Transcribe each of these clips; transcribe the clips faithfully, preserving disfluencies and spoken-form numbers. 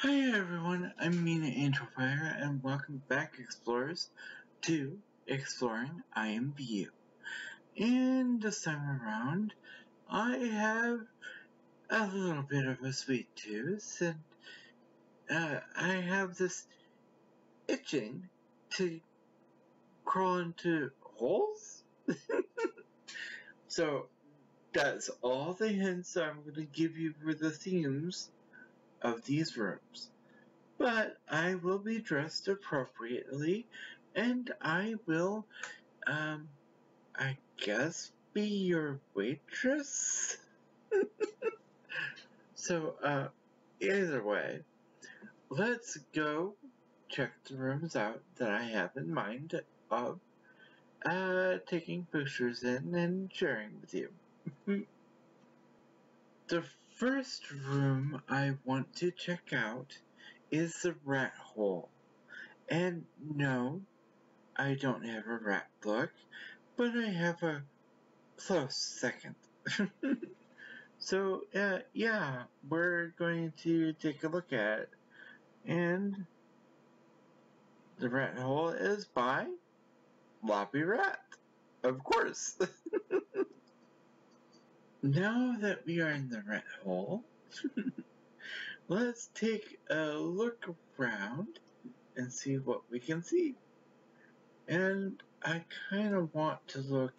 Hi everyone, I'm Mena Angelfire, and welcome back, explorers, to Exploring I M V U. And this time around, I have a little bit of a sweet tooth, and uh, I have this itching to crawl into holes. So that's all the hints I'm going to give you for the themes of these rooms, but I will be dressed appropriately, and I will, um, I guess, be your waitress? So, uh, either way, let's go check the rooms out that I have in mind of, uh, taking pictures in and sharing with you. The first room I want to check out is the rat hole. And no, I don't have a rat look, but I have a close second. So, uh, yeah, we're going to take a look at it. And the rat hole is by Lobby Rat, of course. Now that we are in the rat hole, let's take a look around and see what we can see. And I kind of want to look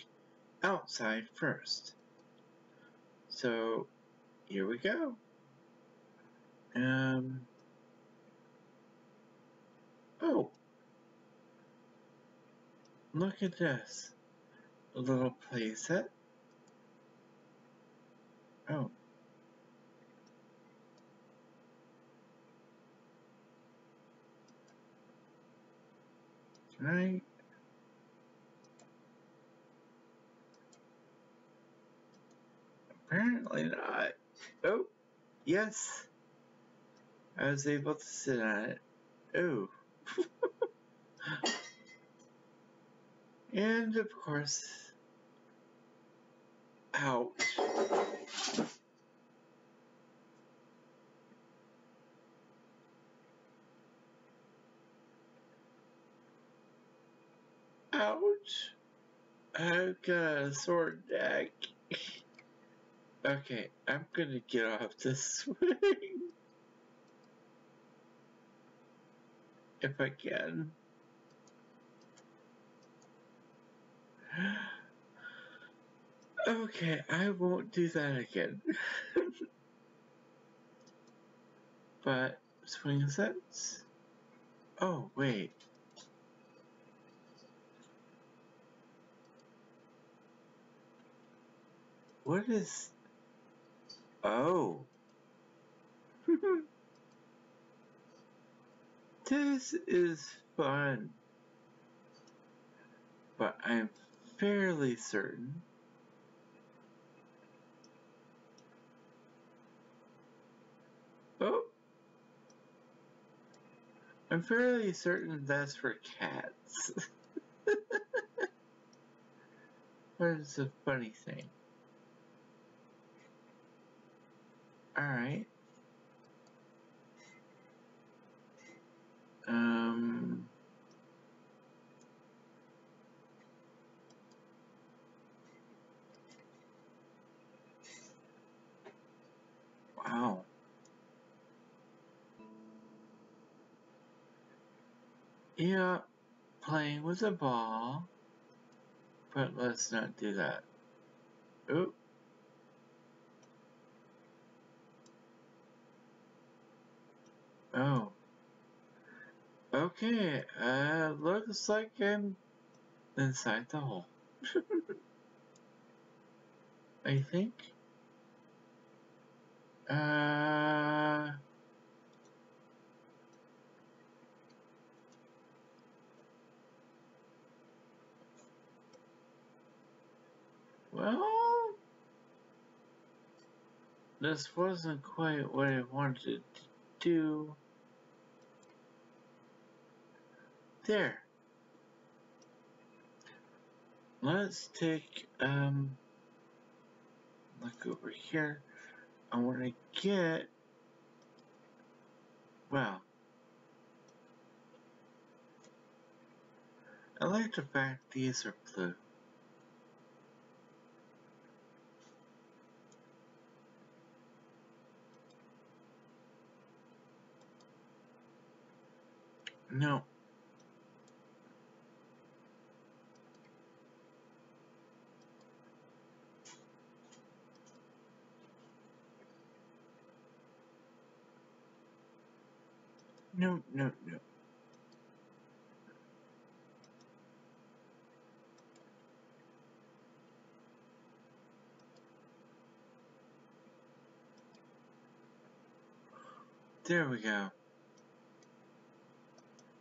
outside first. So here we go. Um. Oh, look at this, a little playset. Oh. Can I? Apparently not. Oh, yes. I was able to sit on it. Oh. And of course, ouch. Ouch! I've got a sore neck. Okay, I'm gonna get off this swing. If I can. Okay, I won't do that again. But, swing sets? Oh, wait. What is... Oh. This is fun. But I'm fairly certain Oh. I'm fairly certain that's for cats. That is a funny thing. Alright. Um. Wow. Yeah, playing with a ball. But let's not do that. Oop. Oh. Okay, uh, looks like I'm inside the hole. I think. Uh... Well... This wasn't quite what I wanted to do. There. Let's take um look over here. I want to get Well, I like the fact these are blue. No. No, no, no. There we go.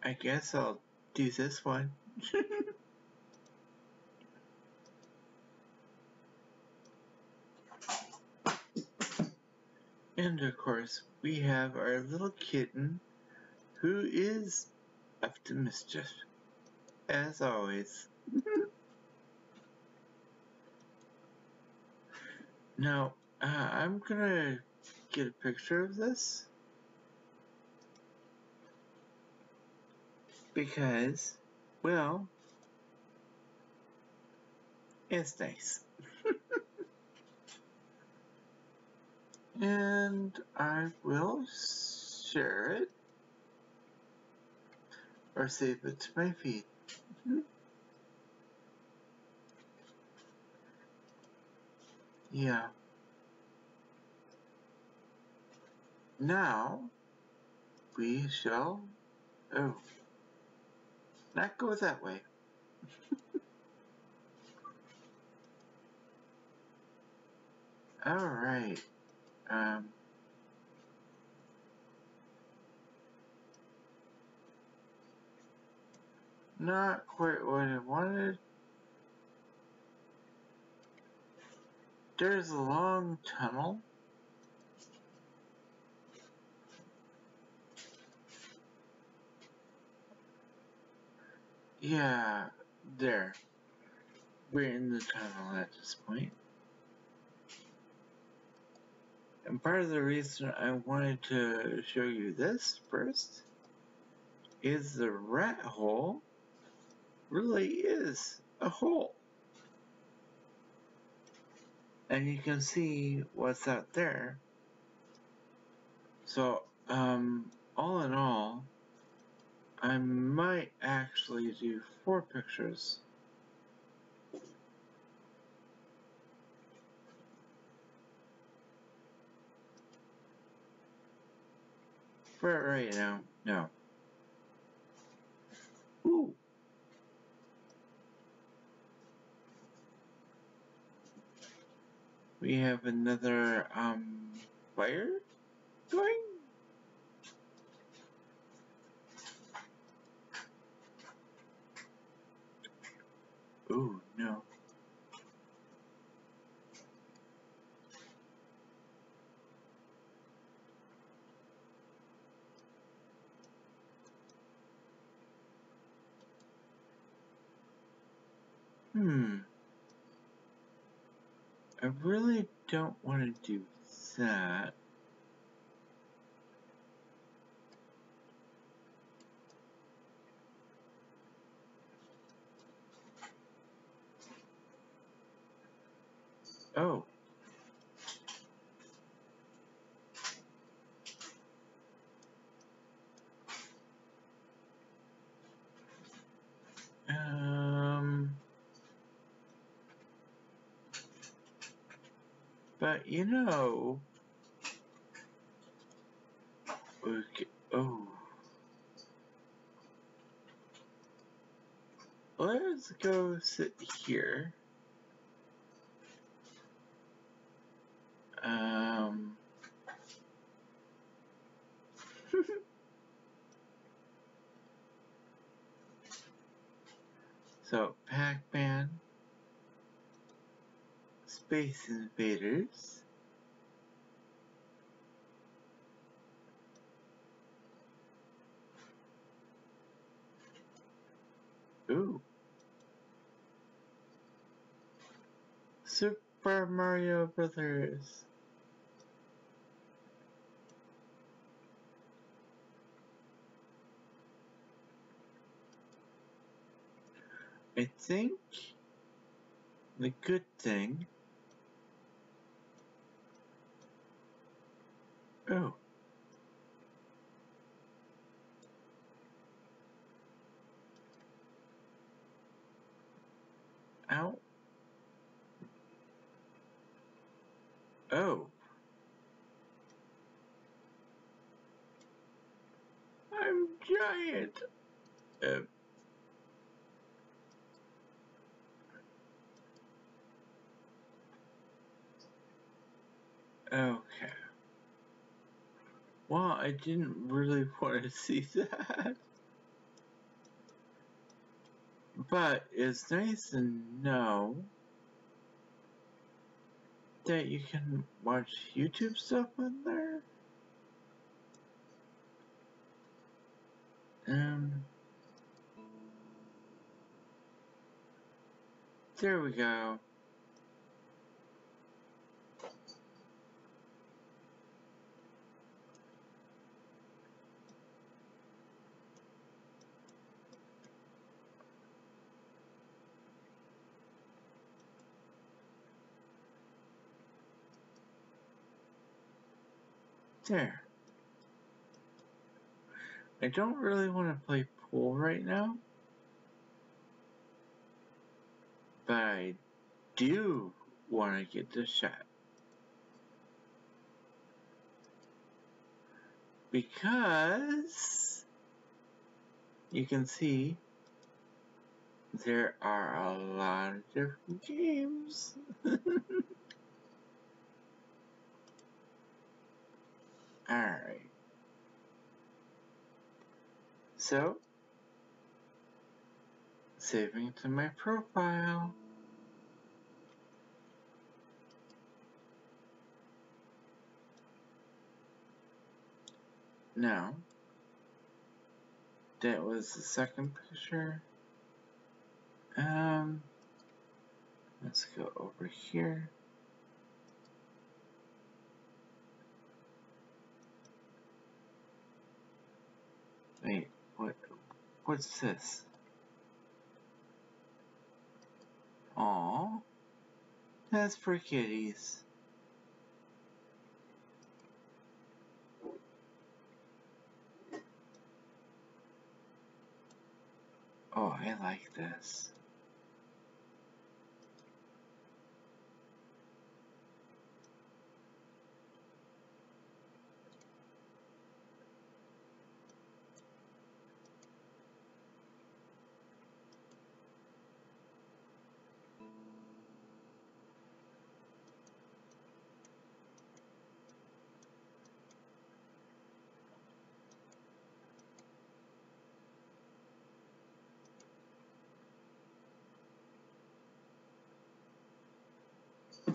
I guess I'll do this one. And of course, we have our little kitten, who is up to mischief, as always. Now, uh, I'm gonna get a picture of this, because, well, it's nice. And I will share it, or save it to my feed. Mm-hmm. Yeah. Now, we shall, oh, not go that way. All right. Um. Not quite what I wanted. There's a long tunnel. Yeah, there. We're in the tunnel at this point. And part of the reason I wanted to show you this first is the rat hole really is a hole, and you can see what's out there. So um, all in all, I might actually do four pictures. For right now, no. Ooh. We have another um, fire going. Oh no. Hmm. I really don't want to do that. Oh. But you know, okay, oh, let's go sit here. Um, so Pac-Man. Space Invaders, ooh, Super Mario Brothers, I think the good thing... Oh. Ow. Oh. I'm giant. Uh. Okay. Well, I didn't really want to see that. But it's nice to know that you can watch YouTube stuff on there. Um, there we go. There. I don't really want to play pool right now, but I do want to get this shot. Because you can see there are a lot of different games. Alright. So, saving to my profile. Now, that was the second picture. Um, let's go over here. Wait, what, what's this? Aww, that's for kitties. Oh, I like this.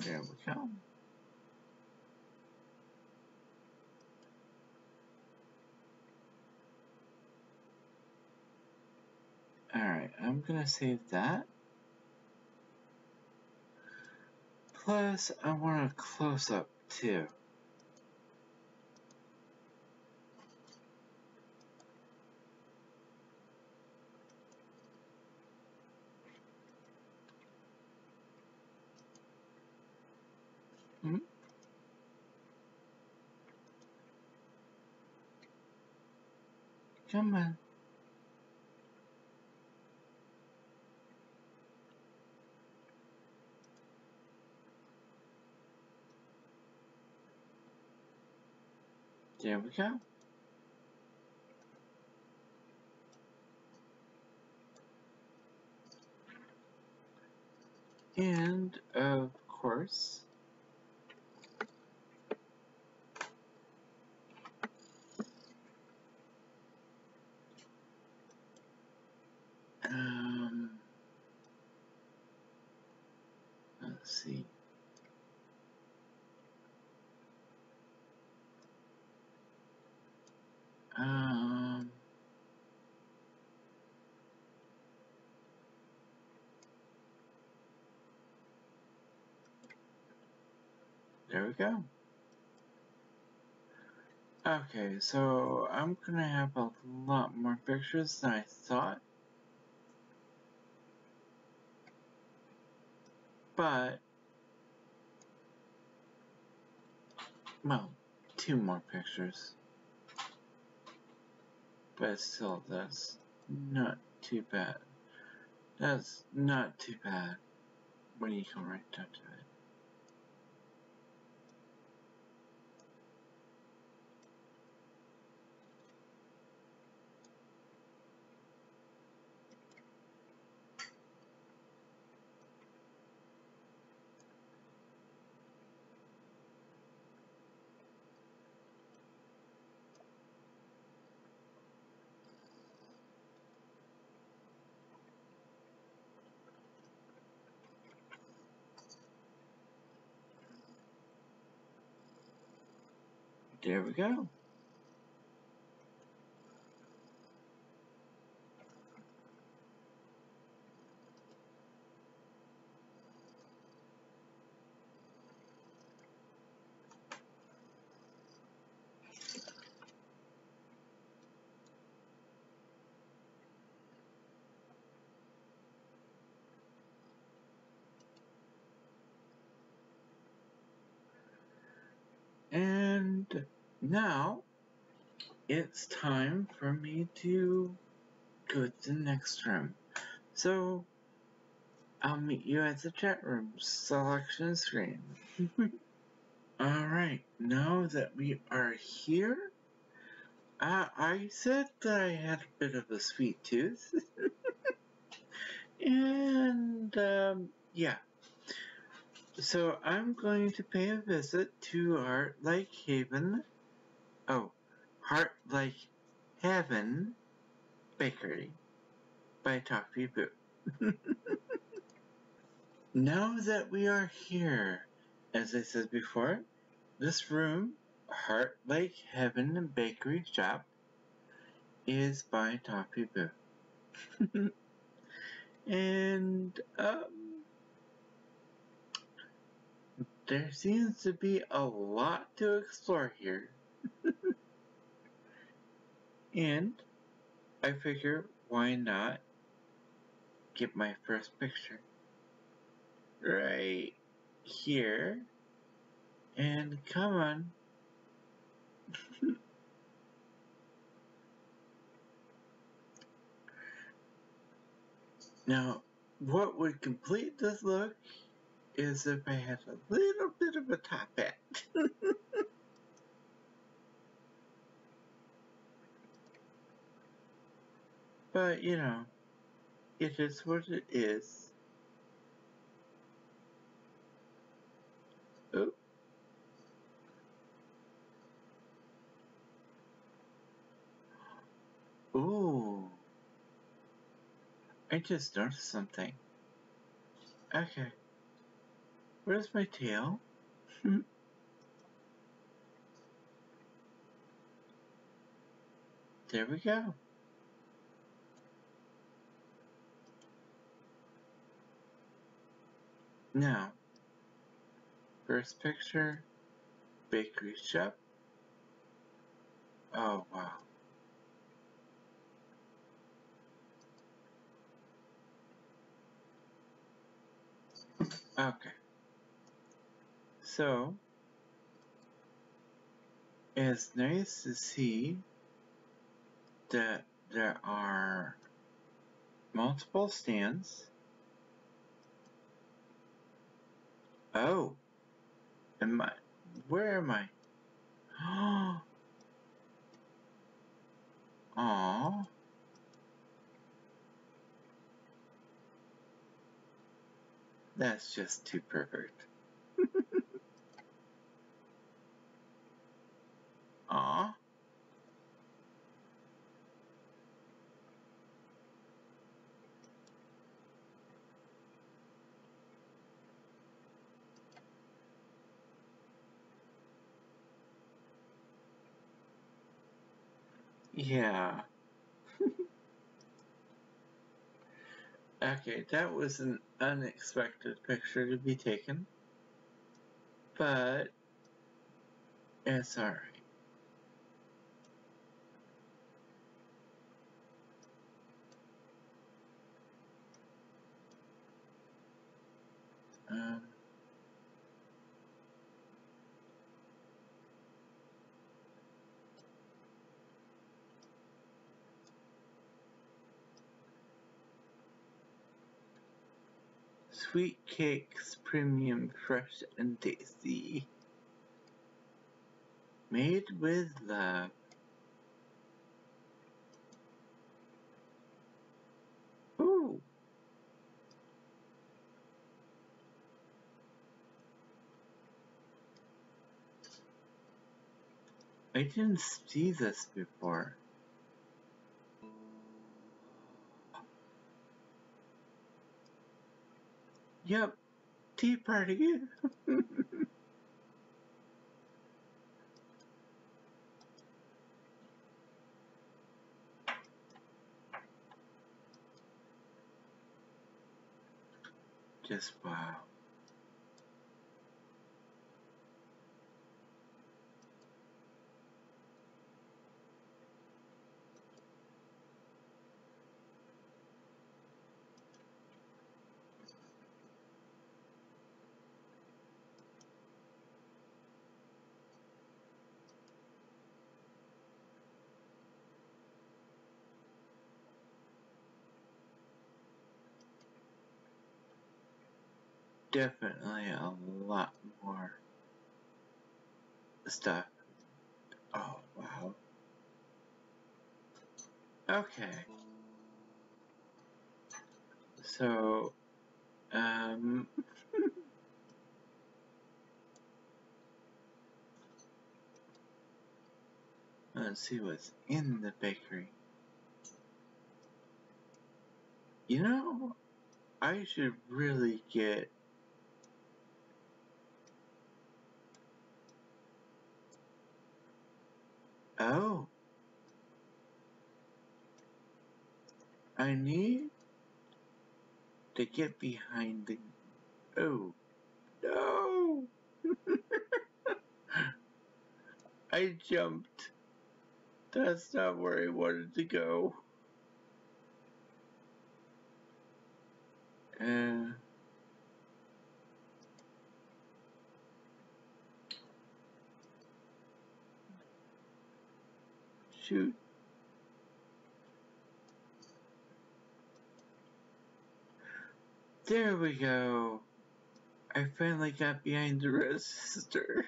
There we go. Alright, I'm gonna save that. Plus, I want a close-up too. Come on. There we go. And of course, Um, there we go. Okay, so I'm gonna have a lot more pictures than I thought. but, well, two more pictures. But still, that's not too bad. That's not too bad when you come right down to it. There we go. And now, it's time for me to go to the next room. So, I'll meet you at the chat room selection screen. Alright, now that we are here, uh, I said that I had a bit of a sweet tooth. and, um, yeah. So, I'm going to pay a visit to Heart Like Heaven. Oh, Heart Like Heaven Bakery by Toffee Boo. Now that we are here, as I said before, this room, Heart Like Heaven Bakery Shop, is by Toffee Boo. and, um, there seems to be a lot to explore here. And I figure, why not get my first picture right here? And come on. Now, what would complete this look is if I had a little bit of a top hat. But, you know, it is what it is. Oh. Ooh. I just noticed something. Okay. Where's my tail? Hmm. There we go. Now, first picture, bakery shop. Oh, wow. Okay. So, it's nice to see that there are multiple stands. Oh, am I? Where am I? Oh, oh. That's just too perfect. Aw. Yeah. Okay, that was an unexpected picture to be taken, but it's alright. Um, sweet cakes, premium, fresh, and tasty. Made with love. Ooh! I didn't see this before. Yep, tea party. Just wow. Definitely a lot more stuff. Oh, wow. Okay. So, um... let's see what's in the bakery. You know, I should really get Oh, I need to get behind the, oh, no, I jumped, that's not where I wanted to go, uh, shoot. There we go. I finally got behind the register.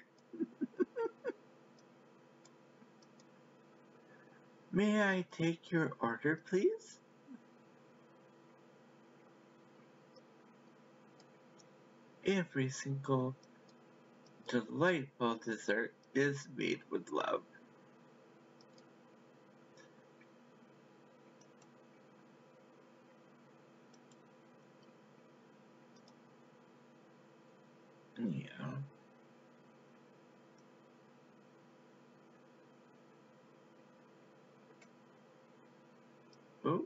May I take your order, please? Every single delightful dessert is made with love. Yeah. Oh.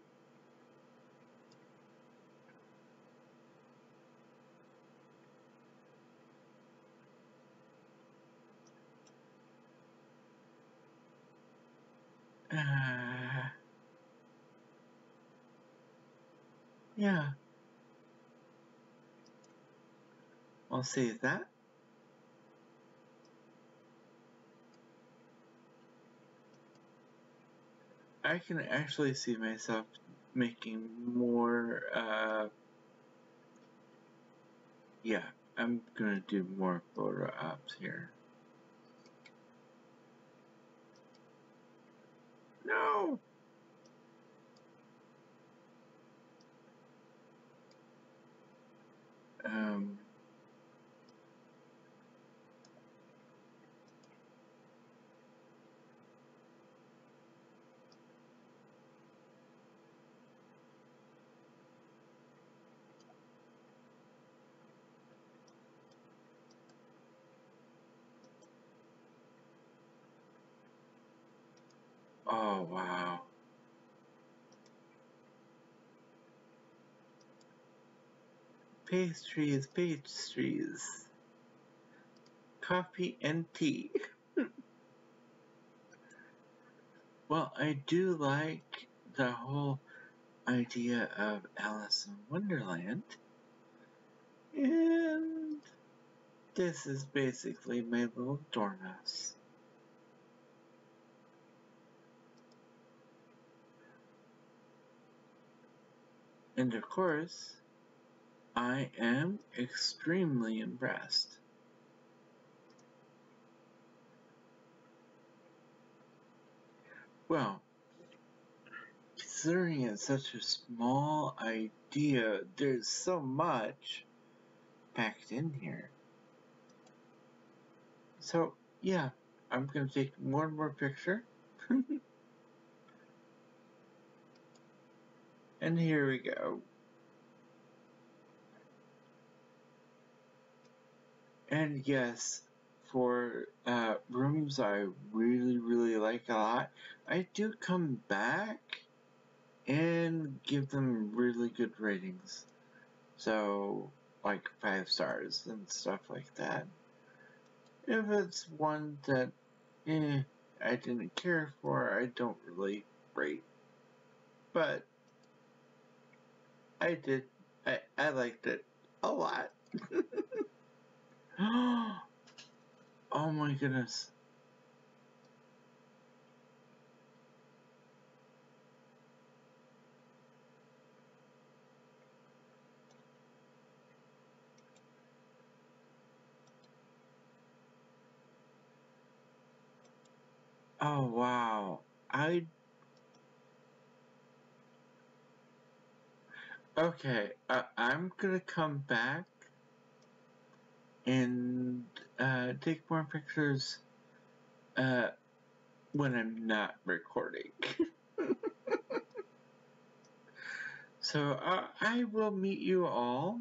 Uh, yeah. I'll save that. I can actually see myself making more, uh, yeah, I'm gonna do more photo ops here. No! Um... Oh, wow. Pastries, pastries. Coffee and tea. Well, I do like the whole idea of Alice in Wonderland. And this is basically my little doorhouse. And of course, I am extremely impressed. Well, considering it's such a small idea, there's so much packed in here. So, yeah, I'm going to take one more picture. And here we go. And yes, for uh, rooms I really, really like a lot, I do come back and give them really good ratings. So, like five stars and stuff like that. If it's one that eh, I didn't care for, I don't really rate. But I did. I, I liked it a lot. Oh my goodness. Oh wow. I Okay, uh, I'm gonna come back and uh, take more pictures uh, when I'm not recording. So uh, I will meet you all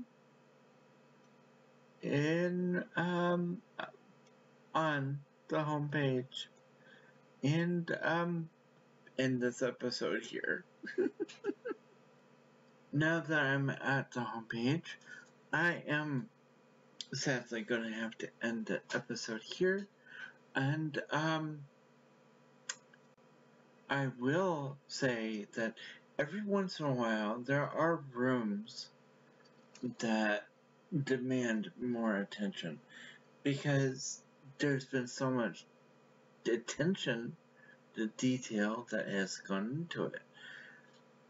in um, on the homepage and um, end this episode here. Now that I'm at the homepage, I am sadly going to have to end the episode here, and um, I will say that every once in a while there are rooms that demand more attention because there's been so much attention to detail that has gone into it.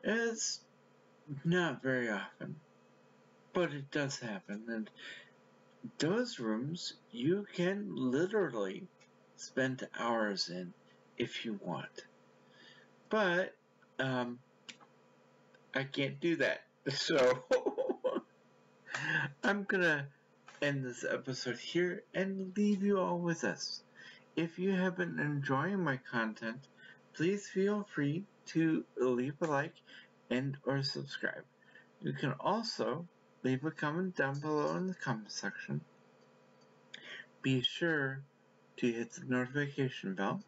It's not very often, but it does happen, and those rooms you can literally spend hours in if you want. But um, I can't do that, so I'm gonna end this episode here and leave you all with us. If you have been enjoying my content, please feel free to leave a like and or subscribe. You can also leave a comment down below in the comment section. Be sure to hit the notification bell.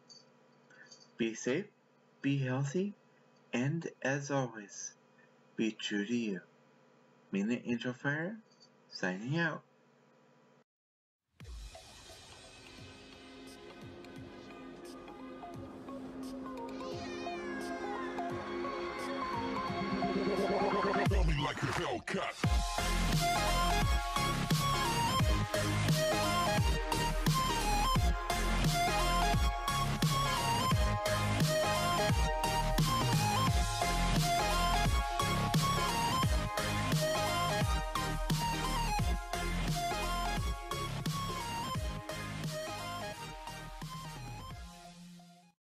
Be safe, be healthy, and as always, be true to you. Mena Angelfire, signing out. Love me like a Hellcat.